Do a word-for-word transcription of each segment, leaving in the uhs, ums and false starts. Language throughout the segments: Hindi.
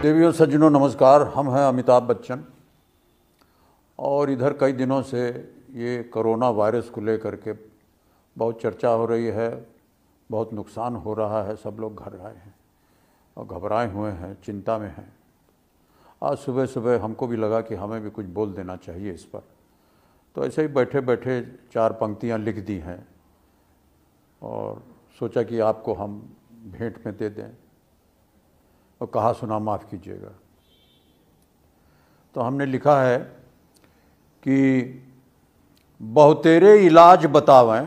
देवियों सज्जनों नमस्कार। हम हैं अमिताभ बच्चन और इधर कई दिनों से ये कोरोना वायरस को लेकर के बहुत चर्चा हो रही है, बहुत नुकसान हो रहा है, सब लोग घर आए हैं और घबराए हुए हैं, चिंता में हैं। आज सुबह सुबह हमको भी लगा कि हमें भी कुछ बोल देना चाहिए इस पर, तो ऐसे ही बैठे बैठे चार पंक्तियां लिख दी हैं और सोचा कि आपको हम भेंट में दे दें और कहा सुना माफ़ कीजिएगा। तो हमने लिखा है कि बहुतेरे इलाज बतावें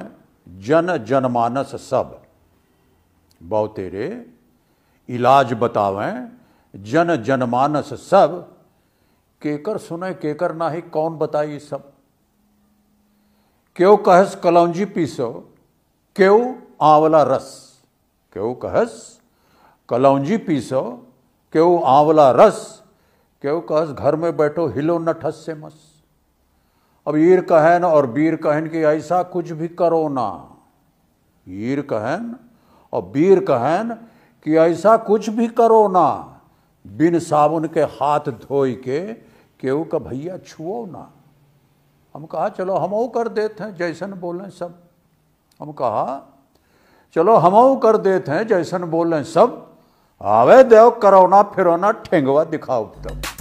जन जनमानस सब, बहुतेरे इलाज बतावें जन जनमानस सब, केकर सुने केकर नाही कौन बताई सब। क्यों कहस कलौंजी पीसो क्यों आंवला रस, क्यों कहस कलौंजी पीसो क्यों आंवला रस, क्यों कहस घर में बैठो हिलो न ठस से मस। अब ईर कहन और बीर कहन कि ऐसा कुछ भी करो ना, ईर कहन और बीर कहन कि ऐसा कुछ भी करो ना, बिन साबुन के हाथ धोई के केहू का भैया छुओ ना। हम कहा चलो हम ओ कर देते हैं जैसन बोलें सब, हम कहा चलो हम ओ कर देते हैं जैसन बोलें सब, आवे देव करोना फिरोना ठेंगवा दिखाओ तब।